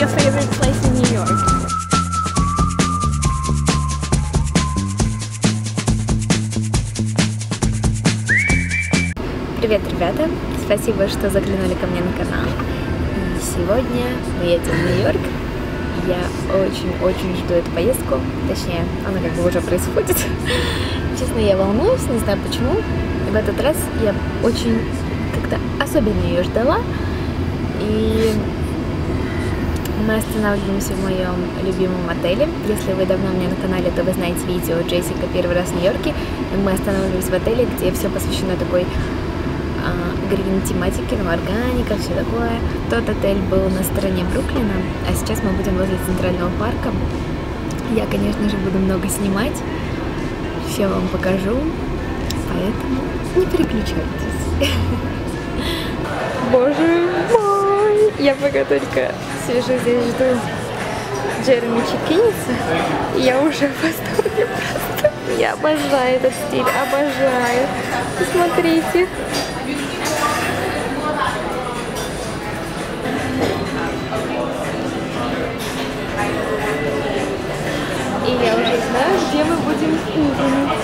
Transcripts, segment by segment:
your favorite place in New York? Привет, ребята! Спасибо, что заглянули ко мне на канал. И сегодня мы едем в Нью-Йорк. Я очень-очень жду эту поездку. Точнее, она как бы уже происходит. Честно, я волнуюсь, не знаю почему. И в этот раз я очень как-то особенно ее ждала. И мы останавливаемся в моем любимом отеле. Если вы давно у меня на канале, то вы знаете видео «Джессика. Первый раз в Нью-Йорке». Мы останавливаемся в отеле, где все посвящено такой грин-тематике, ну, органика, все такое. Тот отель был на стороне Бруклина, а сейчас мы будем возле Центрального парка. Я, конечно же, буду много снимать, все вам покажу, поэтому не переключайтесь. Боже мой! Я пока только свежу, здесь жду Джереми Чикинса, и я уже в восторге просто. Я обожаю этот стиль, обожаю. Посмотрите. И я уже знаю, где мы будем ужинать.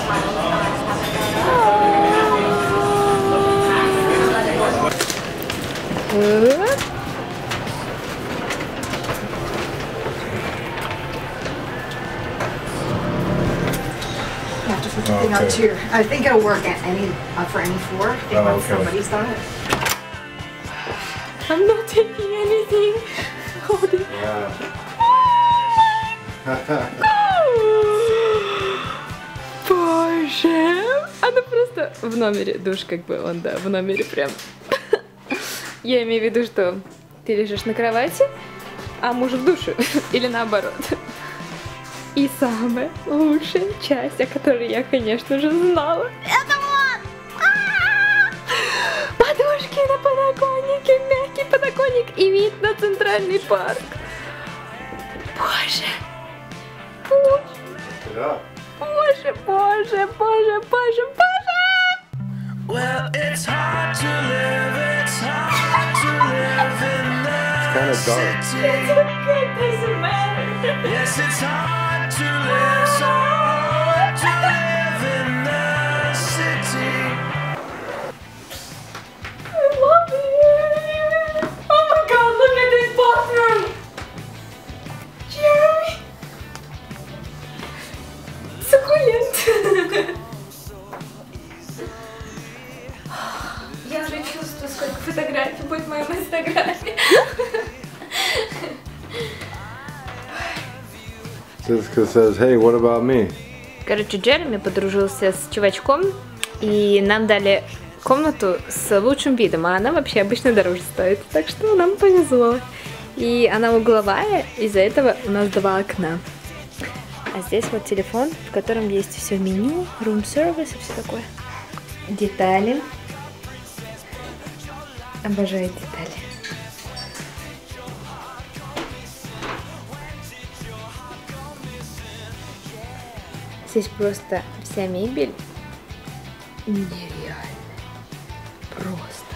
Okay. I think it'll work at any for any floor. I think when somebody's done it. I'm not taking anything. Hold it. Боже, она просто в номере, душ как бы он, да, в номере прям. Я имею в виду, что ты лежишь на кровати, а муж в душе, или наоборот. И самая лучшая часть, о которой я, конечно же, знала, это вот подушки на подоконнике, мягкий подоконник и вид на Центральный парк. Боже, боже, боже, боже, боже, боже, боже. To live, so to live in the city. I love it. Oh my God! Look at this bathroom, Jeremy. Succulent. Я уже чувствую, сколько фотографий будет в моем инстаграме. Jessica says, hey, what about me? Короче, Джереми подружился с чувачком, и нам дали комнату с лучшим видом, а она вообще обычно дороже стоит, так что нам повезло. И она угловая, из-за этого у нас два окна. А здесь вот телефон, в котором есть все меню, room service и все такое. Детали. Обожаю детали. Здесь просто вся мебель нереальная, просто.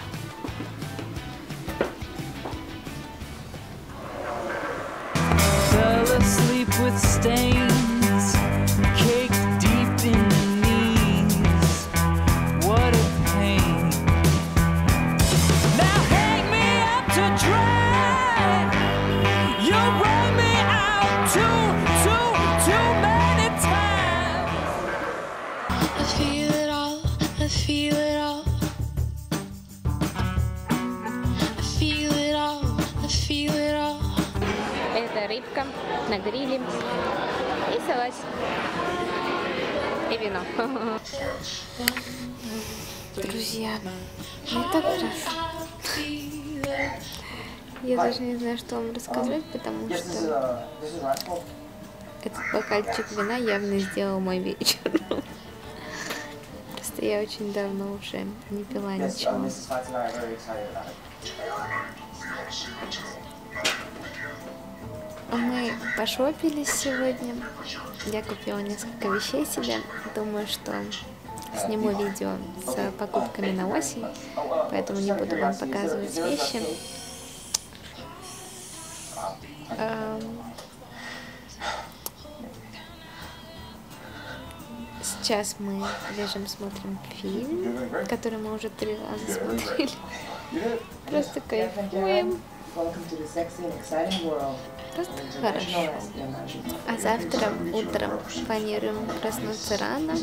Это рыбка на гриле и салат и вино. Друзья, это красота. Я даже не знаю, что вам рассказать, потому что этот бокальчик вина явно сделал мой вечер. Просто я очень давно уже не пила ничего. Мы пошопились сегодня, я купила несколько вещей себе, думаю, что сниму видео с покупками на осень, поэтому не буду вам показывать вещи. Сейчас мы лежим, смотрим фильм, который мы уже 3 раза смотрели. Просто кайфуем. Просто хорошо. А завтра утром планируем проснуться рано,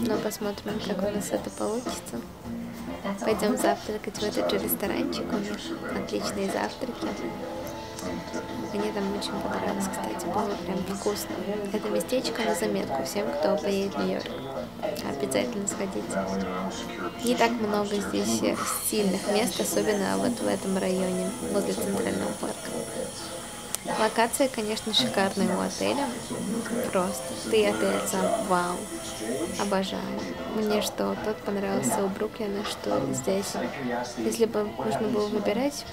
но посмотрим, как у нас это получится. Пойдем завтракать в этот же ресторанчик, у них отличные завтраки. Мне там очень понравилось, кстати, было прям вкусно. Это местечко на заметку всем, кто поедет в Нью-Йорк. Обязательно сходите. Не так много здесь сильных мест, особенно вот в этом районе, возле Центрального парка. Локация, конечно, шикарная у отеля. Просто. Ты отель сам. Вау. Обожаю. Мне что, тот понравился у Бруклина, что здесь. Если бы нужно было выбирать...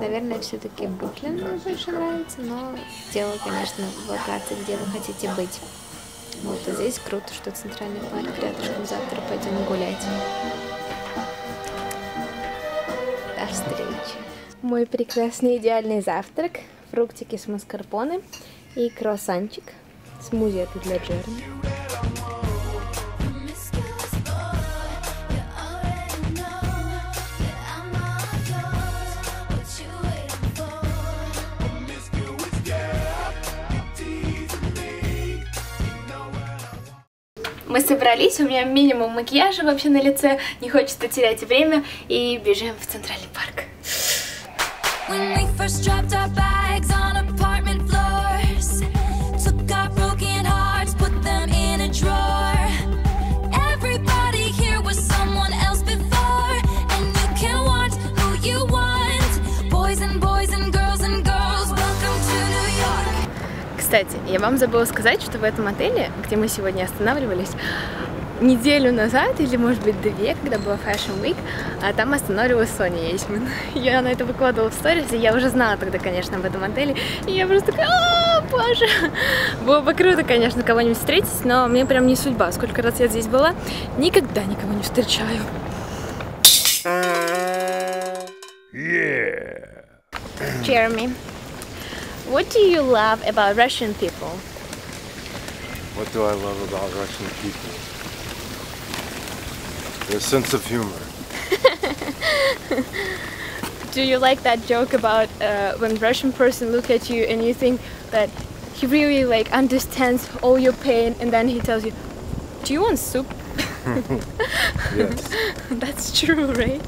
Наверное, все-таки Бруклин мне больше нравится, но дело, конечно, в локации, где вы хотите быть. Вот, а здесь круто, что Центральный парк рядышком, завтра пойдем гулять. До встречи! Мой прекрасный идеальный завтрак. Фруктики с маскарпоне и круассанчик. Смузи это для Джереми. Мы собрались, у меня минимум макияжа вообще на лице, не хочется терять время, и бежим в Центральный парк. Кстати, я вам забыла сказать, что в этом отеле, где мы сегодня останавливались, неделю назад, или может быть 2, когда была Fashion Week, а там останавливалась Соня Есмин. Я на это выкладывала в сторис, и я уже знала тогда, конечно, об этом отеле, и я просто такая, боже, было бы круто, конечно, кого-нибудь встретить, но мне прям не судьба, сколько раз я здесь была, никогда никого не встречаю. Джереми. What do you love about Russian people? What do I love about Russian people? Their sense of humor. Do you like that joke about when Russian person look at you and you think that he really like understands all your pain and then he tells you, do you want soup? Yes. That's true, right?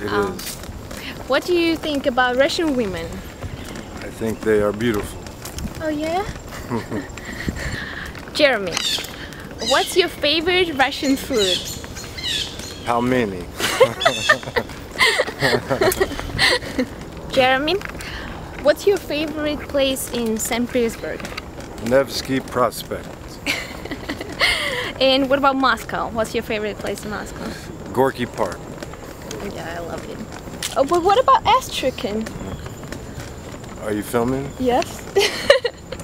It is. What do you think about Russian women? I think they are beautiful. Oh yeah? Jeremy, what's your favorite Russian food? How many? Jeremy, what's your favorite place in St. Petersburg? Nevsky Prospect. And what about Moscow? What's your favorite place in Moscow? Gorki Park. Yeah, I love it. Oh, but what about Astrakhan? Are you filming? Yes.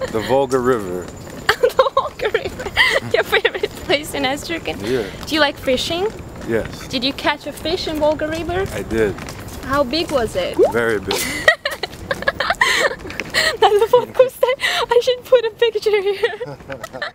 The Volga River. The Volga River. Your favorite place in Astrakhan? Yeah. Do you like fishing? Yes. Did you catch a fish in Volga River? I did. How big was it? Very big. I should put a picture here.